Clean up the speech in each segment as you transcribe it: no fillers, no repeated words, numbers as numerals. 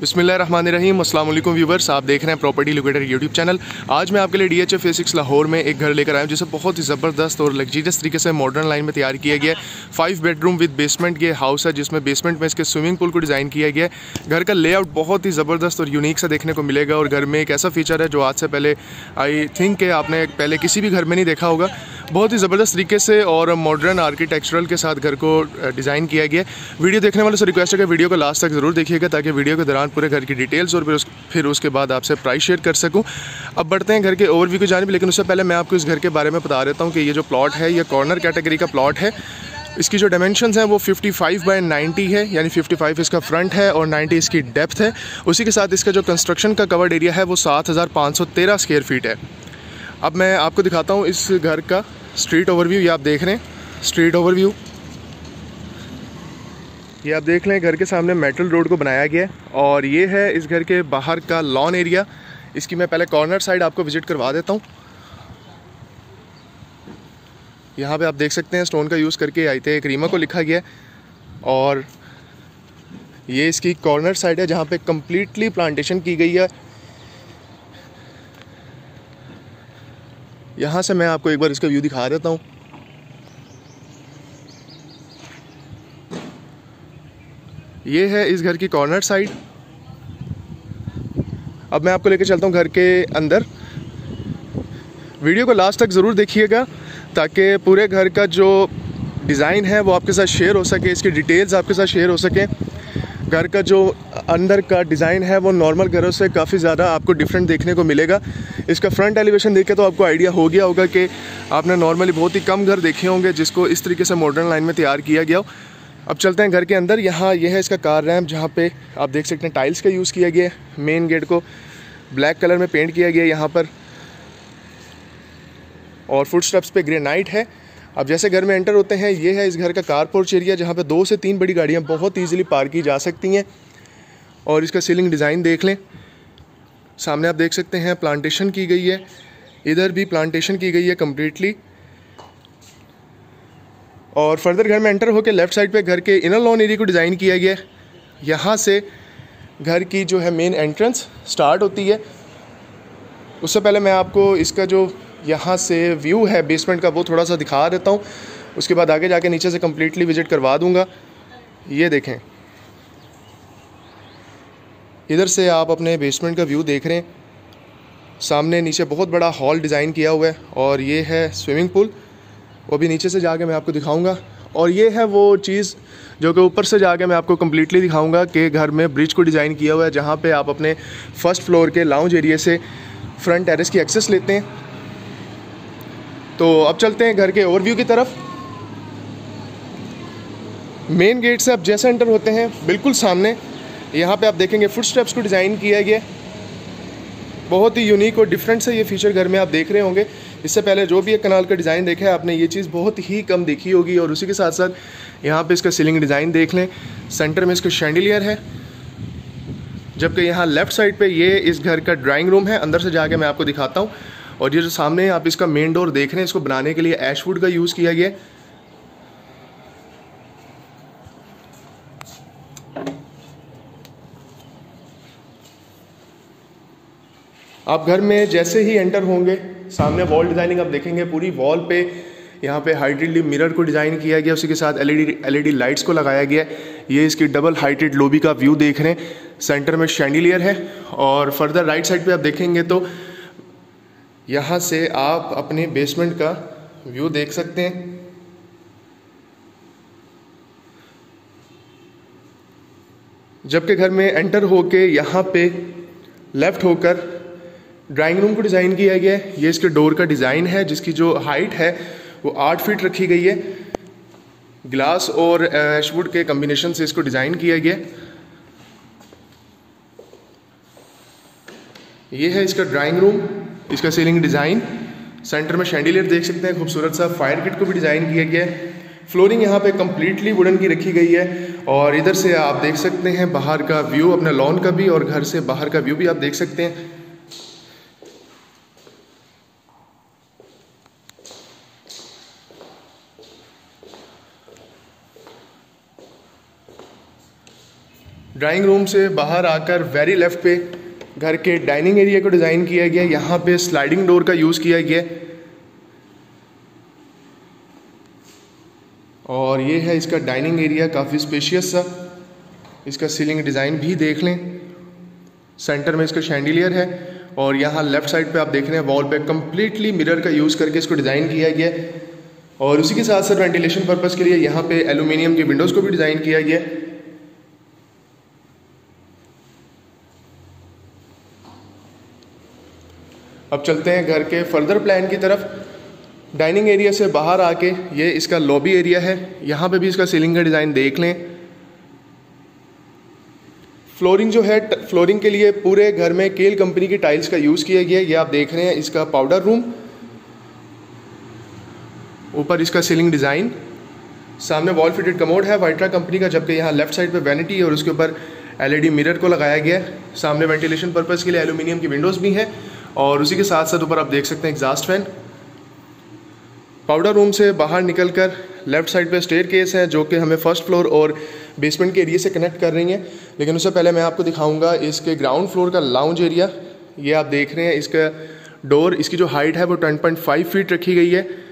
बिस्मिल्लाहिर्रहमानिर्रहीम। अस्सलाम वालेकुम व्यूवर्स, आप देख रहे हैं प्रॉपर्टी लोकेटर यूट्यूब चैनल। आज मैं आपके लिए DHA Phase Six लाहौर में एक घर लेकर आया हूँ जिसे बहुत ही ज़बरदस्त और लग्जरियस तरीके से मॉडर्न लाइन में तैयार किया गया है। 5 बेडरूम विद बेसमेंट ये हाउस है, जिसमें बेसमेंट में इसके स्विमिंग पूल को डिज़ाइन किया गया है। घर का लेआउट बहुत ही ज़बरदस्त और यूनिक सा देखने को मिलेगा और घर में एक ऐसा फीचर है जो आज से पहले आई थिंक कि आपने पहले किसी भी घर में नहीं देखा होगा। बहुत ही ज़बरदस्त तरीके से और मॉडर्न आर्किटेक्चरल के साथ घर को डिज़ाइन किया गया। वीडियो देखने वालों से रिक्वेस्ट है कि वीडियो को लास्ट तक ज़रूर देखिएगा ताकि वीडियो के दौरान पूरे घर की डिटेल्स और फिर उसके बाद आपसे प्राइस शेयर कर सकूं। अब बढ़ते हैं घर के ओवरव्यू की जानिब, लेकिन उससे पहले मैं आपको इस घर के बारे में बता देता हूँ कि ये जो प्लॉट है ये कॉर्नर कैटेगरी का प्लॉट है। इसकी जो डायमेंशंस हैं वो 55/90 है, यानी 55 इसका फ्रंट है और 90 इसकी डेप्थ है। उसी के साथ इसका जो कंस्ट्रक्शन का कवर्ड एरिया है वो 7513 स्क्वायर फीट है। अब मैं आपको दिखाता हूँ इस घर का स्ट्रीट ओवरव्यू। ये आप देख रहे हैं स्ट्रीट ओवरव्यू, ये आप देख लें। घर के सामने मेटल रोड को बनाया गया है और ये है इस घर के बाहर का लॉन एरिया। इसकी मैं पहले कॉर्नर साइड आपको विजिट करवा देता हूँ। यहाँ पे आप देख सकते हैं स्टोन का यूज़ करके आयते करीमा को लिखा गया है और ये इसकी कॉर्नर साइड है जहाँ पे कम्प्लीटली प्लांटेशन की गई है। यहाँ से मैं आपको एक बार इसका व्यू दिखा देता हूँ। ये है इस घर की कॉर्नर साइड। अब मैं आपको लेकर चलता हूँ घर के अंदर। वीडियो को लास्ट तक ज़रूर देखिएगा ताकि पूरे घर का जो डिज़ाइन है वो आपके साथ शेयर हो सके, इसकी डिटेल्स आपके साथ शेयर हो सके। घर का जो अंदर का डिज़ाइन है वो नॉर्मल घरों से काफ़ी ज़्यादा आपको डिफरेंट देखने को मिलेगा। इसका फ्रंट एलिवेशन देखे तो आपको आइडिया हो गया होगा कि आपने नॉर्मली बहुत ही कम घर देखे होंगे जिसको इस तरीके से मॉडर्न लाइन में तैयार किया गया हो। अब चलते हैं घर के अंदर। यहाँ यह है इसका कार रैम्प जहाँ पे आप देख सकते हैं टाइल्स का यूज़ किया गया है। मेन गेट को ब्लैक कलर में पेंट किया गया है यहाँ पर और फुट स्टेप्स पे ग्रेनाइट है। अब जैसे घर में एंटर होते हैं, ये है इस घर का कार पोर्च एरिया जहाँ पे 2 से 3 बड़ी गाड़ियाँ बहुत ईजिली पार्क की जा सकती हैं। और इसका सीलिंग डिज़ाइन देख लें, सामने आप देख सकते हैं प्लांटेशन की गई है, इधर भी प्लांटेशन की गई है कम्प्लीटली। और फर्दर घर में एंटर होकर लेफ़्ट साइड पे घर के इनर लॉन एरिया को डिज़ाइन किया गया है। यहाँ से घर की जो है मेन एंट्रेंस स्टार्ट होती है। उससे पहले मैं आपको इसका जो यहाँ से व्यू है बेसमेंट का वो थोड़ा सा दिखा देता हूँ, उसके बाद आगे जाके नीचे से कम्प्लीटली विज़िट करवा दूँगा। ये देखें, इधर से आप अपने बेसमेंट का व्यू देख रहे हैं। सामने नीचे बहुत बड़ा हॉल डिज़ाइन किया हुआ है और ये है स्विमिंग पूल, वो भी नीचे से जाके मैं आपको दिखाऊंगा। और ये है वो चीज़ जो कि ऊपर से जाके मैं आपको कम्प्लीटली दिखाऊंगा कि घर में ब्रिज को डिज़ाइन किया हुआ है जहाँ पे आप अपने फर्स्ट फ्लोर के लाउंज एरिया से फ्रंट टेरेस की एक्सेस लेते हैं। तो अब चलते हैं घर के ओवरव्यू की तरफ। मेन गेट से आप जैसे एंटर होते हैं बिल्कुल सामने यहाँ पर आप देखेंगे फुट स्टेप्स को डिज़ाइन किया गया। बहुत ही यूनिक और डिफरेंट से ये फीचर घर में आप देख रहे होंगे। इससे पहले जो भी एक कनाल का डिज़ाइन देखा है आपने, ये चीज़ बहुत ही कम देखी होगी। और उसी के साथ साथ यहाँ पे इसका सीलिंग डिज़ाइन देख लें, सेंटर में इसका शैंडिलियर है। जबकि यहाँ लेफ़्ट साइड पे ये इस घर का ड्राइंग रूम है, अंदर से जाके मैं आपको दिखाता हूँ। और ये जो सामने आप इसका मेन डोर देख रहे हैं, इसको बनाने के लिए ऐशवुड का यूज़ किया गया। आप घर में जैसे ही एंटर होंगे सामने वॉल डिज़ाइनिंग आप देखेंगे, पूरी वॉल पे यहाँ पे हाइटेड मिरर को डिज़ाइन किया गया, उसी के साथ एलईडी लाइट्स को लगाया गया। ये इसकी डबल हाइटेड लॉबी का व्यू देख रहे हैं, सेंटर में शैंडिलियर है। और फर्दर राइट साइड पे आप देखेंगे तो यहाँ से आप अपने बेसमेंट का व्यू देख सकते हैं। जबकि घर में एंटर होके यहाँ पे लेफ़्ट होकर ड्राइंग रूम को डिज़ाइन किया गया है। ये इसके डोर का डिज़ाइन है जिसकी जो हाइट है वो 8 फीट रखी गई है। ग्लास और एशवुड के कम्बिनेशन से इसको डिज़ाइन किया गया है। ये है इसका ड्राइंग रूम, इसका सीलिंग डिज़ाइन, सेंटर में शैंडिलियर देख सकते हैं, खूबसूरत सा फायर किट को भी डिज़ाइन किया गया है। फ्लोरिंग यहाँ पे कम्प्लीटली वुडन की रखी गई है। और इधर से आप देख सकते हैं बाहर का व्यू, अपने लॉन का भी और घर से बाहर का व्यू भी आप देख सकते हैं। ड्राइंग रूम से बाहर आकर वेरी लेफ़्ट पे घर के डाइनिंग एरिया को डिज़ाइन किया गया है। यहाँ पे स्लाइडिंग डोर का यूज़ किया गया है और ये है इसका डाइनिंग एरिया, काफ़ी स्पेशियस सा। इसका सीलिंग डिज़ाइन भी देख लें, सेंटर में इसका शैंडिलियर है और यहाँ लेफ़्ट साइड पे आप देख रहे हैं वॉल पे कम्प्लीटली मिरर का यूज़ करके इसको डिज़ाइन किया गया है। और उसी के साथ साथ वेंटिलेशन पर्पस के लिए यहाँ पे एल्यूमिनियम के विंडोज़ को भी डिज़ाइन किया गया है। अब चलते हैं घर के फर्दर प्लान की तरफ। डाइनिंग एरिया से बाहर आके ये इसका लॉबी एरिया है, यहाँ पे भी इसका सीलिंग का डिज़ाइन देख लें। फ्लोरिंग जो है, फ्लोरिंग के लिए पूरे घर में केएल कंपनी की टाइल्स का यूज़ किया गया है। ये आप देख रहे हैं इसका पाउडर रूम, ऊपर इसका सीलिंग डिज़ाइन, सामने वॉल फिटेड कमोड है वाइट्रा कंपनी का, जबकि यहाँ लेफ्ट साइड पे वैनिटी और उसके ऊपर एलईडी मिरर को लगाया गया है। सामने वेंटिलेशन पर्पस के लिए एल्यूमिनियम की विंडोज़ भी हैं और उसी के साथ साथ ऊपर आप देख सकते हैं एग्जास्ट फैन। पाउडर रूम से बाहर निकलकर लेफ़्ट साइड पे स्टेयरकेस है जो कि हमें फर्स्ट फ्लोर और बेसमेंट के एरिया से कनेक्ट कर रही है, लेकिन उससे पहले मैं आपको दिखाऊंगा इसके ग्राउंड फ्लोर का लाउंज एरिया। ये आप देख रहे हैं इसका डोर, इसकी जो हाइट है वो 10.5 फीट रखी गई है।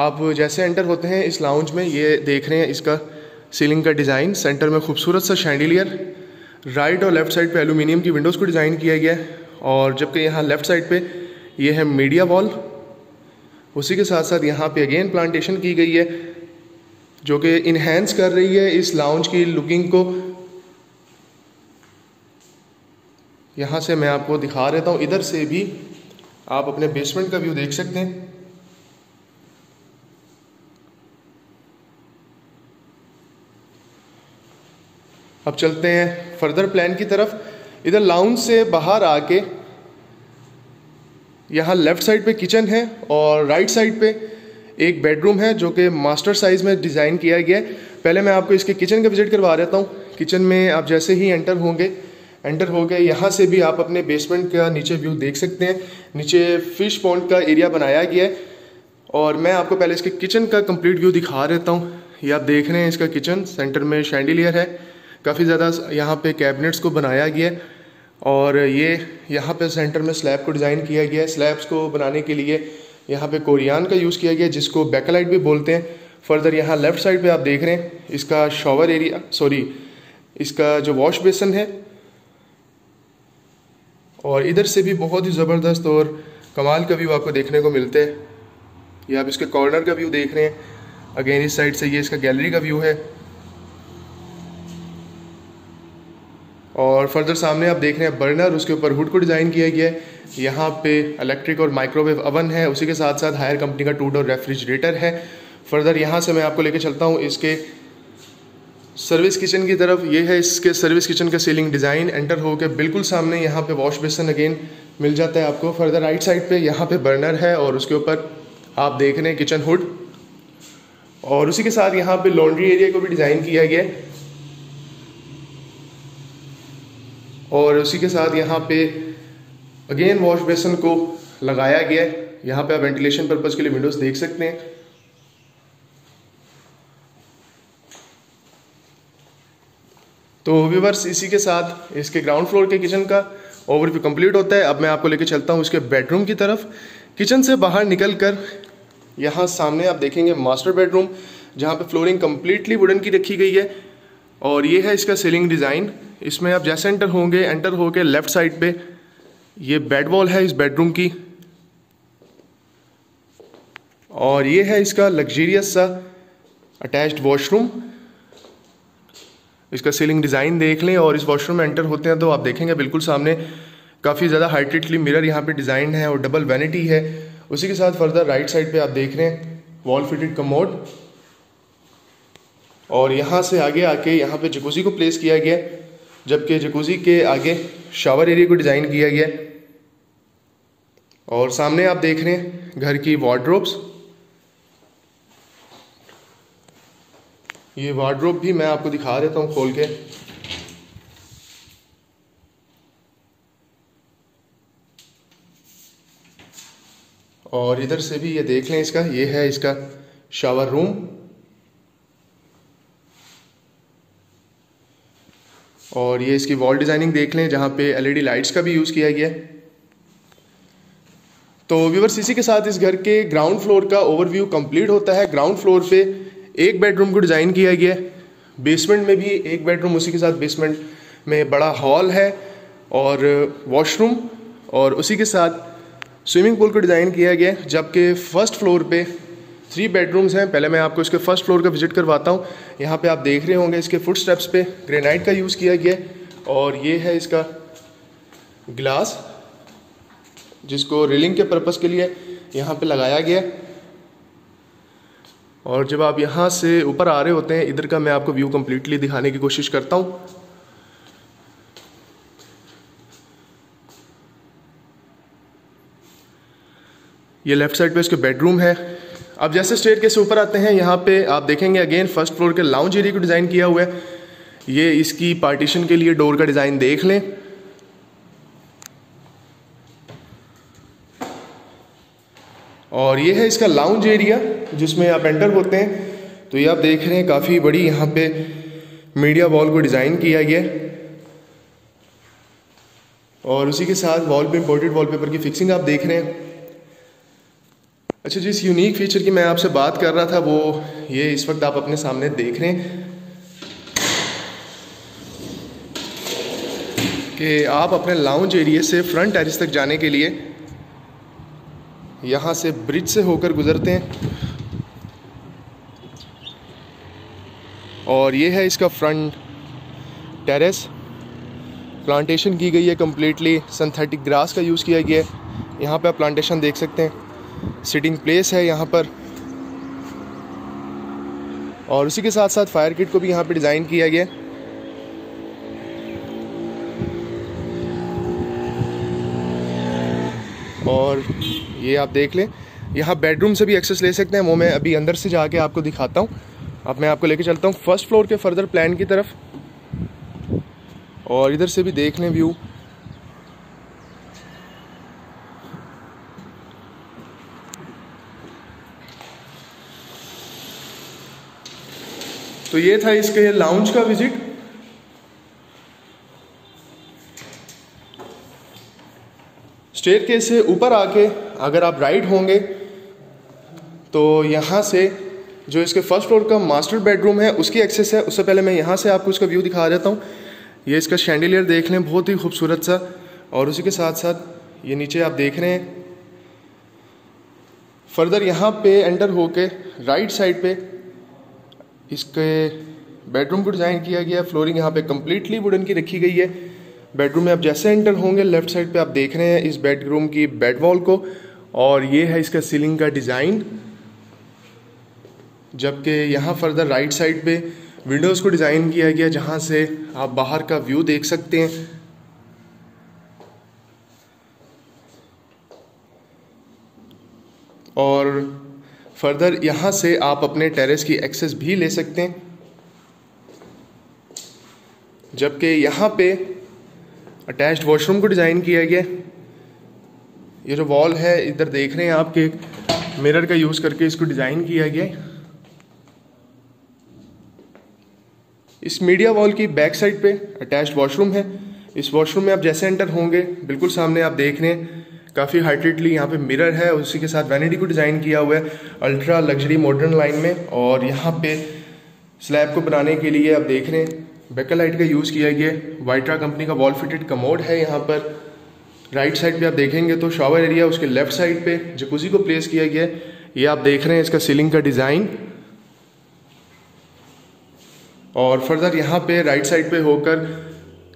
आप जैसे एंटर होते हैं इस लाउंज में, ये देख रहे हैं इसका सीलिंग का डिज़ाइन, सेंटर में खूबसूरत सा शैंडिलियर, राइट और लेफ़्ट साइड पर एल्यूमिनियम की विंडोज़ को डिज़ाइन किया गया है और जबकि यहाँ लेफ़्ट साइड पे ये है मीडिया वॉल। उसी के साथ साथ यहाँ पे अगेन प्लांटेशन की गई है जो कि इन्हेंस कर रही है इस लाउंज की लुकिंग को। यहाँ से मैं आपको दिखा रहता हूँ, इधर से भी आप अपने बेसमेंट का व्यू देख सकते हैं। अब चलते हैं फर्दर प्लान की तरफ। इधर लाउंज से बाहर आके यहाँ लेफ़्ट साइड पे किचन है और राइट साइड पे एक बेडरूम है जो कि मास्टर साइज़ में डिज़ाइन किया गया है। पहले मैं आपको इसके किचन का विज़िट करवा देता हूँ। किचन में आप जैसे ही एंटर हो गए यहाँ से भी आप अपने बेसमेंट का नीचे व्यू देख सकते हैं। नीचे फ़िश पॉन्ड का एरिया बनाया गया है और मैं आपको पहले इसके किचन का कंप्लीट व्यू दिखा देता हूँ। ये आप देख रहे हैं इसका किचन, सेंटर में शैंडिलियर है, काफ़ी ज़्यादा यहाँ पे कैबिनेट्स को बनाया गया है और ये यहाँ पे सेंटर में स्लैब को डिज़ाइन किया गया है। स्लैब्स को बनाने के लिए यहाँ पे कोरियान का यूज़ किया गया है जिसको बैकलाइट भी बोलते हैं। फर्दर यहाँ लेफ़्ट साइड पे आप देख रहे हैं इसका शॉवर एरिया, इसका जो वॉश बेसन है और इधर से भी बहुत ही ज़बरदस्त और कमाल का व्यू आपको देखने को मिलता है। ये आप इसके कॉर्नर का व्यू देख रहे हैं, अगेन इस साइड से ये इसका गैलरी का व्यू है और फर्दर सामने आप देख रहे हैं बर्नर, उसके ऊपर हुड को डिज़ाइन किया गया है। यहाँ पे इलेक्ट्रिक और माइक्रोवेव ओवन है, उसी के साथ साथ हायर कंपनी का 2 डोर रेफ्रिजरेटर है। फर्दर यहाँ से मैं आपको लेके चलता हूँ इसके सर्विस किचन की तरफ। ये है इसके सर्विस किचन का सीलिंग डिज़ाइन, एंटर होके बिल्कुल सामने यहाँ पे वॉश बेसन अगेन मिल जाता है आपको। फर्दर राइट साइड पर यहाँ पर बर्नर है और उसके ऊपर आप देख रहे हैं किचन हुड और उसी के साथ यहाँ पर लॉन्ड्री एरिया को भी डिज़ाइन किया गया है और उसी के साथ यहाँ पे अगेन वॉश बेसन को लगाया गया है। यहाँ पे आप वेंटिलेशन पर्पस के लिए विंडोज़ देख सकते हैं। तो व्यूअर्स, इसी के साथ इसके ग्राउंड फ्लोर के किचन का ओवरव्यू कंप्लीट होता है। अब मैं आपको लेके चलता हूँ इसके बेडरूम की तरफ। किचन से बाहर निकलकर यहाँ सामने आप देखेंगे मास्टर बेडरूम, जहाँ पे फ्लोरिंग कम्प्लीटली वुडन की रखी गई है और ये है इसका सीलिंग डिज़ाइन। इसमें आप जैसे एंटर होके लेफ़्ट साइड पे ये बेड वॉल है इस बेडरूम की और ये है इसका लग्जरियस सा अटैच्ड वॉशरूम। इसका सीलिंग डिज़ाइन देख लें और इस वॉशरूम में एंटर होते हैं तो आप देखेंगे बिल्कुल सामने काफ़ी ज़्यादा हाइटेडली मिरर यहाँ पे डिज़ाइन है और डबल वैनिटी है। उसी के साथ फर्दर राइट साइड पे आप देख रहे हैं वॉल फिटेड कमोड और यहाँ से आगे आके यहाँ पे जकूज़ी को प्लेस किया गया, जबकि जकूज़ी के आगे शावर एरिया को डिज़ाइन किया गया और सामने आप देख रहे हैं घर की वार्डरोब्स। ये वार्डरोब भी मैं आपको दिखा देता हूँ खोल के। और इधर से भी ये देख लें इसका, ये है इसका शावर रूम और ये इसकी वॉल डिज़ाइनिंग देख लें जहाँ पे एलईडी लाइट्स का भी यूज़ किया गया है। तो व्यूअर्स, इसी के साथ इस घर के ग्राउंड फ्लोर का ओवरव्यू कंप्लीट होता है। ग्राउंड फ्लोर पे एक बेडरूम को डिज़ाइन किया गया है, बेसमेंट में भी एक बेडरूम, उसी के साथ बेसमेंट में बड़ा हॉल है और वॉशरूम, और उसी के साथ स्विमिंग पूल को डिज़ाइन किया गया है। जबकि फर्स्ट फ्लोर पे 3 बेडरूम्स हैं। पहले मैं आपको इसके फर्स्ट फ्लोर का विजिट करवाता हूँ। यहाँ पे आप देख रहे होंगे इसके फुट स्टेप्स पे ग्रेनाइट का यूज़ किया गया है, और ये है इसका ग्लास जिसको रेलिंग के पर्पस के लिए यहाँ पे लगाया गया है। और जब आप यहाँ से ऊपर आ रहे होते हैं, इधर का मैं आपको व्यू कम्प्लीटली दिखाने की कोशिश करता हूँ। ये लेफ़्ट साइड पे इसके बेडरूम है। अब जैसे स्टेयरकेस ऊपर आते हैं, यहाँ पे आप देखेंगे अगेन फर्स्ट फ्लोर के लाउंज एरिया को डिज़ाइन किया हुआ है। ये इसकी पार्टीशन के लिए डोर का डिज़ाइन देख लें। और ये है इसका लाउंज एरिया जिसमें आप एंटर होते हैं, तो ये आप देख रहे हैं काफ़ी बड़ी यहाँ पे मीडिया वॉल को डिज़ाइन किया गया है, और उसी के साथ वॉल पे इंपोर्टेड वॉलपेपर की फिक्सिंग आप देख रहे हैं। अच्छा जी, इस यूनिक फीचर की मैं आपसे बात कर रहा था, वो ये इस वक्त आप अपने सामने देख रहे हैं कि आप अपने लाउंज एरिया से फ्रंट टेरेस तक जाने के लिए यहाँ से ब्रिज से होकर गुजरते हैं। और ये है इसका फ्रंट टेरेस, प्लांटेशन की गई है कम्प्लीटली, सिंथेटिक ग्रास का यूज़ किया गया है। यहाँ पे आप प्लांटेशन देख सकते हैं, सिटिंग प्लेस है यहाँ पर, और उसी के साथ साथ फायर किट को भी यहाँ पे डिज़ाइन किया गया है। और ये आप देख लें, यहाँ बेडरूम से भी एक्सेस ले सकते हैं, वो मैं अभी अंदर से जाके आपको दिखाता हूँ। अब मैं आपको लेके चलता हूँ फर्स्ट फ्लोर के फर्दर प्लान की तरफ, और इधर से भी देख लें व्यू। तो ये था इसके लाउंज का विजिट। स्टेयरकेस से ऊपर आके अगर आप राइट होंगे तो यहाँ से जो इसके फर्स्ट फ्लोर का मास्टर बेडरूम है उसकी एक्सेस है। उससे पहले मैं यहाँ से आपको इसका व्यू दिखा देता हूँ। ये इसका शैंडिलियर देख लें, बहुत ही खूबसूरत सा, और उसी के साथ साथ ये नीचे आप देख रहे हैं। फर्दर यहाँ पे एंटर होके राइट साइड पे इसके बेडरूम को डिज़ाइन किया गया। फ्लोरिंग यहाँ पे कम्प्लीटली वुडन की रखी गई है। बेडरूम में आप जैसे एंटर होंगे लेफ़्ट साइड पे आप देख रहे हैं इस बेडरूम की बेड वॉल को, और ये है इसका सीलिंग का डिज़ाइन। जबकि यहाँ फर्दर राइट साइड पे विंडोज़ को डिज़ाइन किया गया जहाँ से आप बाहर का व्यू देख सकते हैं। और फर्दर यहाँ से आप अपने टेरेस की एक्सेस भी ले सकते हैं। जबकि यहाँ पे अटैच्ड वॉशरूम को डिज़ाइन किया गया। ये जो वॉल है इधर देख रहे हैं आपके मिरर का यूज़ करके इसको डिज़ाइन किया गया। इस मीडिया वॉल की बैक साइड पे अटैच्ड वॉशरूम है। इस वॉशरूम में आप जैसे एंटर होंगे बिल्कुल सामने आप देख रहे हैं काफ़ी हाइटेडली यहाँ पे मिरर है, उसी के साथ वैनिटी को डिज़ाइन किया हुआ है अल्ट्रा लग्जरी मॉडर्न लाइन में। और यहाँ पे स्लैब को बनाने के लिए आप देख रहे हैं बेकलाइट का यूज़ किया गया। वाइट्रा कंपनी का वॉल फिटेड कमोड है। यहाँ पर राइट साइड पर आप देखेंगे तो शॉवर एरिया, उसके लेफ्ट साइड पर जकूजी को प्लेस किया गया। ये आप देख रहे हैं इसका सीलिंग का डिज़ाइन। और फर्दर यहाँ पे राइट साइड पे होकर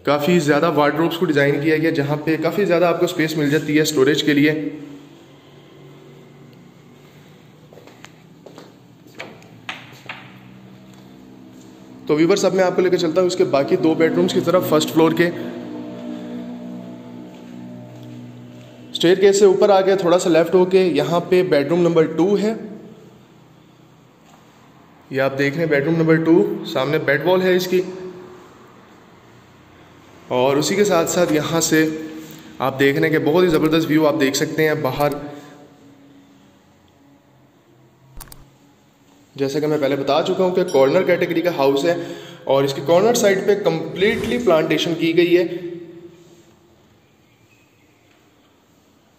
काफ़ी ज़्यादा वार्डरोब्स को डिज़ाइन किया गया जहाँ पे काफ़ी ज़्यादा आपको स्पेस मिल जाती है स्टोरेज के लिए। तो व्यूवर्स, अब मैं आपको लेकर चलता हूँ इसके बाकी 2 बेडरूम्स की तरफ फर्स्ट फ्लोर के। स्टेयरकेस से ऊपर आ गए थोड़ा सा लेफ्ट होके, यहाँ पे बेडरूम नंबर 2 है। ये आप देख रहे हैं बेडरूम नंबर 2, सामने बेड वॉल है इसकी, और उसी के साथ साथ यहाँ से आप देख रहे हैं कि बहुत ही ज़बरदस्त व्यू आप देख सकते हैं बाहर। जैसा कि मैं पहले बता चुका हूँ कि कॉर्नर कैटेगरी का हाउस है और इसकी कॉर्नर साइड पे कंप्लीटली प्लांटेशन की गई है।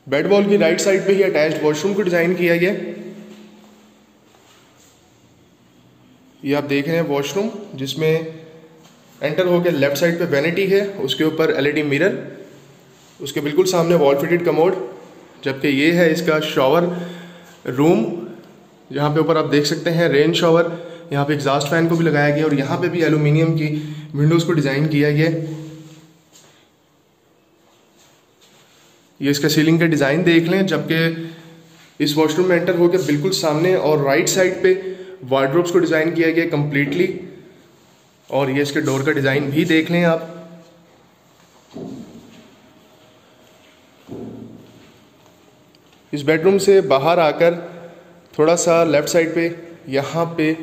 बेड वॉल की राइट साइड पे ही अटैच्ड वॉशरूम को डिजाइन किया गया। ये आप देख रहे हैं वॉशरूम, जिसमें एंटर होकर लेफ्ट साइड पे वैनिटी है, उसके ऊपर एलईडी मिरर, उसके बिल्कुल सामने वॉल फिटेड कमोड, जबकि ये है इसका शॉवर रूम। यहाँ पे ऊपर आप देख सकते हैं रेन शॉवर, यहाँ पे एग्जॉस्ट फैन को भी लगाया गया और यहाँ पे भी एल्यूमिनियम की विंडोज़ को डिज़ाइन किया गया। ये इसका सीलिंग का डिज़ाइन देख लें, जबकि इस वॉशरूम में एंटर होकर बिल्कुल सामने और राइट साइड पे वार्डरोब्स को डिज़ाइन किया गया कम्प्लीटली। और ये इसके डोर का डिज़ाइन भी देख लें आप। इस बेडरूम से बाहर आकर थोड़ा सा लेफ़्ट साइड पे यहाँ पे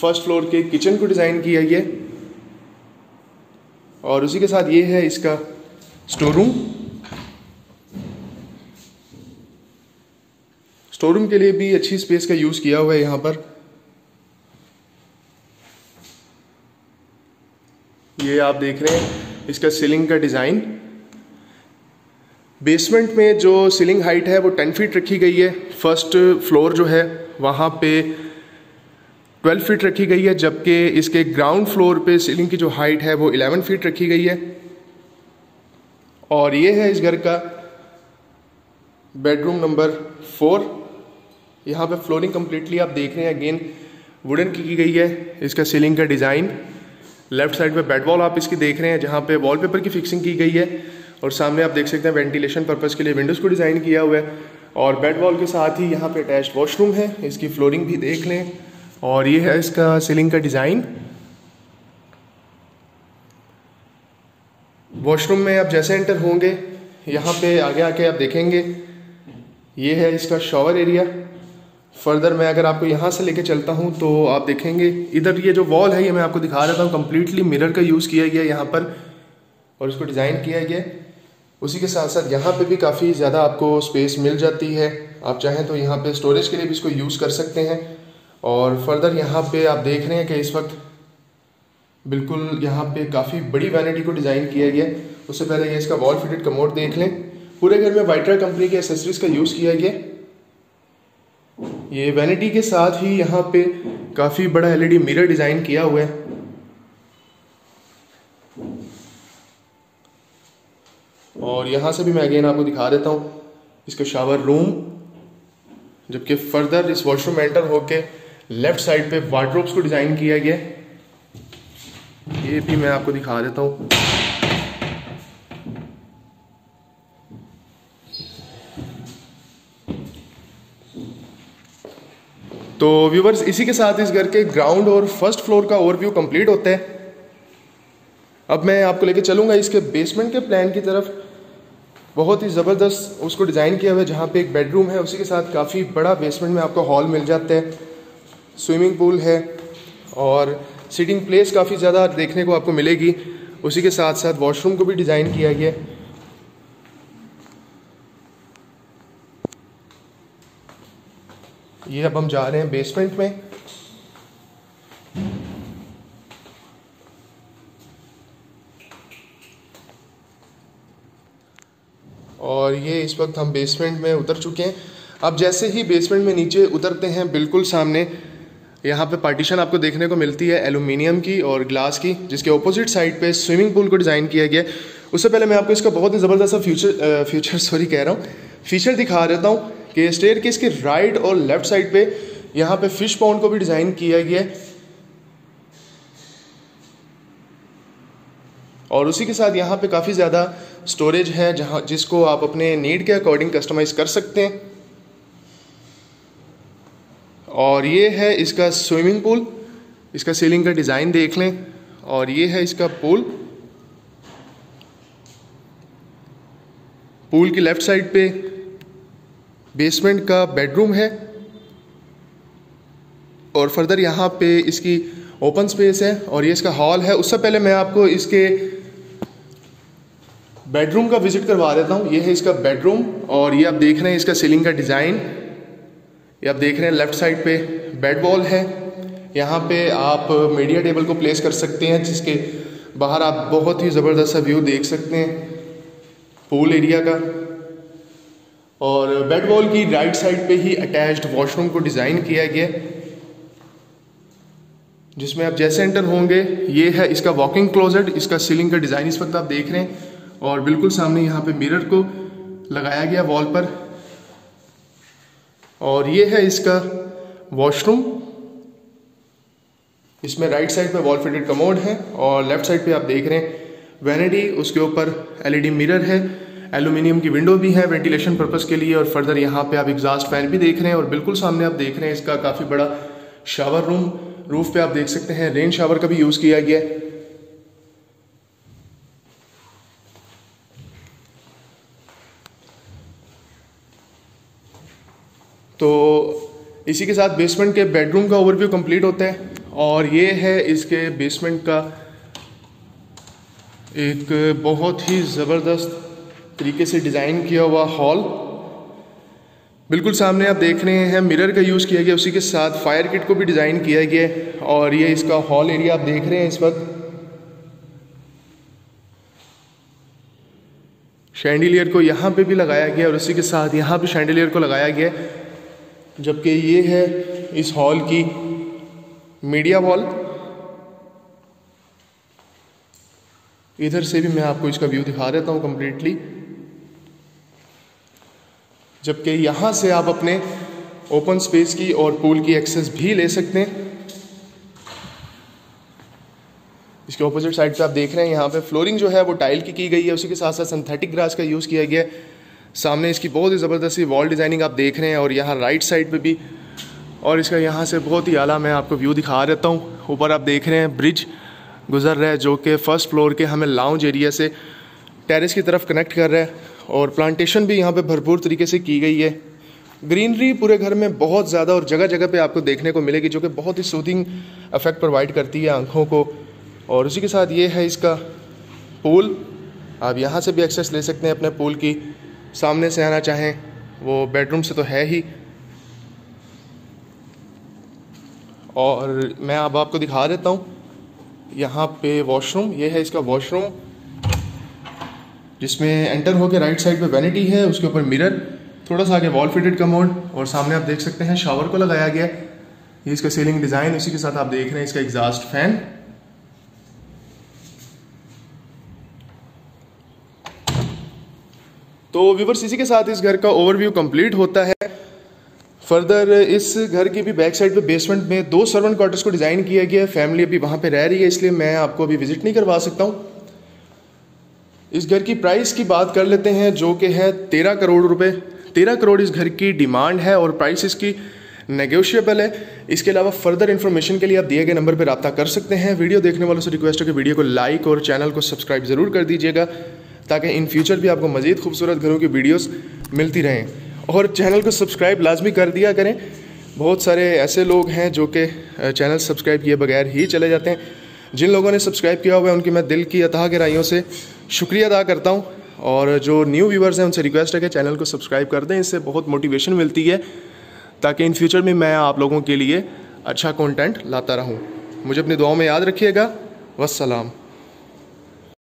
फर्स्ट फ्लोर के किचन को डिज़ाइन किया गया और उसी के साथ ये है इसका स्टोर रूम। स्टोर रूम के लिए भी अच्छी स्पेस का यूज़ किया हुआ है यहाँ पर। ये आप देख रहे हैं इसका सीलिंग का डिज़ाइन। बेसमेंट में जो सीलिंग हाइट है वो 10 फीट रखी गई है। फर्स्ट फ्लोर जो है वहाँ पे 12 फीट रखी गई है, जबकि इसके ग्राउंड फ्लोर पे सीलिंग की जो हाइट है वो 11 फीट रखी गई है। और ये है इस घर का बेडरूम नंबर 4। यहाँ पे फ्लोरिंग कम्प्लीटली आप देख रहे हैं अगेन वुडन की गई है। इसका सीलिंग का डिज़ाइन, लेफ़्ट साइड पे बेड वॉल आप इसकी देख रहे हैं जहाँ पे वॉलपेपर की फिक्सिंग की गई है और सामने आप देख सकते हैं वेंटिलेशन पर्पज़ के लिए विंडोज़ को डिज़ाइन किया हुआ है। और बेड वॉल के साथ ही यहाँ पे अटैच्ड वॉशरूम है, इसकी फ्लोरिंग भी देख लें। और ये है इसका सीलिंग का डिज़ाइन। वॉशरूम में आप जैसे एंटर होंगे यहाँ पे आगे आके आप देखेंगे ये है इसका शॉवर एरिया। फर्दर मैं अगर आपको यहाँ से लेके चलता हूँ तो आप देखेंगे इधर ये जो वॉल है ये मैं आपको दिखा रहा था, कम्प्लीटली मिरर का यूज़ किया गया यहाँ पर और उसको डिज़ाइन किया गया। उसी के साथ साथ यहाँ पे भी काफ़ी ज़्यादा आपको स्पेस मिल जाती है। आप चाहें तो यहाँ पे स्टोरेज के लिए भी इसको यूज़ कर सकते हैं। और फर्दर यहाँ पे आप देख रहे हैं कि इस वक्त बिल्कुल यहाँ पे काफ़ी बड़ी वैनिटी को डिज़ाइन किया गया। उससे पहले ये इसका वॉल फिटेड कमोड देख लें। पूरे घर में वाइट्रा कंपनी की एसेसरीज का यूज़ किया गया। ये वैनिटी के साथ ही यहाँ पर काफ़ी बड़ा एलईडी मिरर डिज़ाइन किया हुआ है। और यहाँ से भी मैं अगेन आपको दिखा देता हूँ इसका शावर रूम, जबकि फर्दर इस वॉशरूम में एंटर होके लेफ़्ट साइड पे वार्डरोब्स को डिज़ाइन किया गया। ये भी मैं आपको दिखा देता हूँ। तो व्यूवर्स, इसी के साथ इस घर के ग्राउंड और फर्स्ट फ्लोर का ओवरव्यू कंप्लीट होता है। अब मैं आपको लेके चलूँगा इसके बेसमेंट के प्लान की तरफ। बहुत ही ज़बरदस्त उसको डिज़ाइन किया हुआ है, जहाँ पे एक बेडरूम है, उसी के साथ काफ़ी बड़ा बेसमेंट में आपको हॉल मिल जाता है, स्विमिंग पूल है और सिटिंग प्लेस काफ़ी ज़्यादा देखने को आपको मिलेगी। उसी के साथ साथ वॉशरूम को भी डिज़ाइन किया गया। ये अब हम जा रहे हैं बेसमेंट में। और ये इस वक्त हम बेसमेंट में उतर चुके हैं। अब जैसे ही बेसमेंट में नीचे उतरते हैं, बिल्कुल सामने यहाँ पे पार्टीशन आपको देखने को मिलती है एल्यूमिनियम की और ग्लास की, जिसके ऑपोजिट साइड पे स्विमिंग पूल को डिज़ाइन किया गया। उससे पहले मैं आपको इसका बहुत ही ज़बरदस्त सा फीचर दिखा देता हूँ कि स्टेयर के इसके राइट और लेफ्ट साइड पर यहाँ पर फिश पॉन्ड को भी डिज़ाइन किया गया। और उसी के साथ यहाँ पे काफ़ी ज़्यादा स्टोरेज है, जहाँ जिसको आप अपने नीड के अकॉर्डिंग कस्टमाइज़ कर सकते हैं। और ये है इसका स्विमिंग पूल, इसका सीलिंग का डिज़ाइन देख लें। और ये है इसका पूल की लेफ़्ट साइड पे बेसमेंट का बेडरूम है और फर्दर यहाँ पे इसकी ओपन स्पेस है। और ये इसका हॉल है। उससे पहले मैं आपको इसके बेडरूम का विज़िट करवा देता हूँ। ये है इसका बेडरूम और ये आप देख रहे हैं इसका सीलिंग का डिज़ाइन। ये आप देख रहे हैं लेफ़्ट साइड पे बेड वॉल है, यहाँ पे आप मीडिया टेबल को प्लेस कर सकते हैं, जिसके बाहर आप बहुत ही ज़बरदस्त सा व्यू देख सकते हैं पूल एरिया का। और बेड वॉल की राइट साइड पे ही अटैच्ड वॉशरूम को डिज़ाइन किया गया, जिसमें आप जैसे एंटर होंगे ये है इसका वॉकिंग क्लोजेट। इसका सीलिंग का डिज़ाइन इस वक्त आप देख रहे हैं और बिल्कुल सामने यहाँ पे मिरर को लगाया गया वॉल पर। और ये है इसका वॉशरूम, इसमें राइट साइड पे वॉल फिटेड कमोड है और लेफ्ट साइड पे आप देख रहे हैं वैनिटी, उसके ऊपर एलईडी मिरर है, एल्यूमिनियम की विंडो भी है वेंटिलेशन पर्पस के लिए। और फर्दर यहाँ पे आप एग्जॉस्ट फैन भी देख रहे हैं और बिल्कुल सामने आप देख रहे हैं इसका काफ़ी बड़ा शावर रूम। रूफ पे आप देख सकते हैं रेन शावर का भी यूज़ किया गया है। तो इसी के साथ बेसमेंट के बेडरूम का ओवरव्यू कंप्लीट होता है। और ये है इसके बेसमेंट का एक बहुत ही ज़बरदस्त तरीके से डिज़ाइन किया हुआ हॉल। बिल्कुल सामने आप देख रहे हैं मिरर का यूज़ किया गया, उसी के साथ फायर किट को भी डिज़ाइन किया गया है। और ये इसका हॉल एरिया आप देख रहे हैं इस वक्त। शैंडिलियर को यहाँ पे भी लगाया गया और उसी के साथ यहाँ पे शैंडिलियर को लगाया गया, जबकि ये है इस हॉल की मीडिया वॉल। इधर से भी मैं आपको इसका व्यू दिखा देता हूँ कम्प्लीटली, जबकि यहाँ से आप अपने ओपन स्पेस की और पूल की एक्सेस भी ले सकते हैं। इसके ऑपोजिट साइड पे आप देख रहे हैं यहाँ पे फ्लोरिंग जो है वो टाइल की गई है, उसी के साथ साथ सिंथेटिक ग्रास का यूज़ किया गया है। सामने इसकी बहुत ही ज़बरदस्ती वॉल डिज़ाइनिंग आप देख रहे हैं और यहाँ राइट साइड पे भी। और इसका यहाँ से बहुत ही आला मैं आपको व्यू दिखा देता हूँ। ऊपर आप देख रहे हैं ब्रिज गुजर रहा है, जो कि फर्स्ट फ्लोर के हमें लाउंज एरिया से टेरेस की तरफ कनेक्ट कर रहा है। और प्लांटेशन भी यहाँ पे भरपूर तरीके से की गई है। ग्रीनरी पूरे घर में बहुत ज़्यादा और जगह जगह पे आपको देखने को मिलेगी, जो कि बहुत ही सूदिंग इफेक्ट प्रोवाइड करती है आँखों को। और उसी के साथ ये है इसका पूल, आप यहाँ से भी एक्सेस ले सकते हैं अपने पूल की। सामने से आना चाहें वो बेडरूम से तो है ही। और मैं अब आपको दिखा देता हूँ यहाँ पे वॉशरूम। ये है इसका वॉशरूम, जिसमें एंटर होके राइट साइड पे वैनिटी है, उसके ऊपर मिरर, थोड़ा सा आगे वॉल फिटेड कमोड और सामने आप देख सकते हैं शावर को लगाया गया। ये इसका सीलिंग डिज़ाइन, उसी के साथ आप देख रहे हैं इसका एग्जॉस्ट फैन। तो व्यूअर्स, इसी के साथ इस घर का ओवरव्यू कंप्लीट होता है। फर्दर इस घर की भी बैक साइड पे बेसमेंट में दो सर्वेंट क्वार्टर्स को डिज़ाइन किया गया है। फैमिली अभी वहाँ पे रह रही है, इसलिए मैं आपको अभी विज़िट नहीं करवा सकता हूँ। इस घर की प्राइस की बात कर लेते हैं, जो कि है 13 करोड़ रुपए। 13 करोड़ इस घर की डिमांड है और प्राइस इसकी नेगोशिएबल है। इसके अलावा फर्दर इन्फॉर्मेशन के लिए आप दिए गए नंबर पर रब्ता कर सकते हैं। वीडियो देखने वालों से रिक्वेस्ट है कि वीडियो को लाइक और चैनल को सब्सक्राइब ज़रूर कर दीजिएगा, ताकि इन फ्यूचर भी आपको मज़ीद खूबसूरत घरों की वीडियोज़ मिलती रहें। और चैनल को सब्सक्राइब लाजमी कर दिया करें। बहुत सारे ऐसे लोग हैं जो कि चैनल सब्सक्राइब किए बगैर ही चले जाते हैं। जिन लोगों ने सब्सक्राइब किया हुआ है उनकी मैं दिल की अतः गहराइयों से शुक्रिया अदा करता हूं। और जो न्यू व्यूवर्स हैं उनसे रिक्वेस्ट है कि चैनल को सब्सक्राइब कर दें, इससे बहुत मोटिवेशन मिलती है, ताकि इन फ्यूचर में मैं आप लोगों के लिए अच्छा कॉन्टेंट लाता रहूँ। मुझे अपनी दुआओं में याद रखिएगा। वस्सलाम।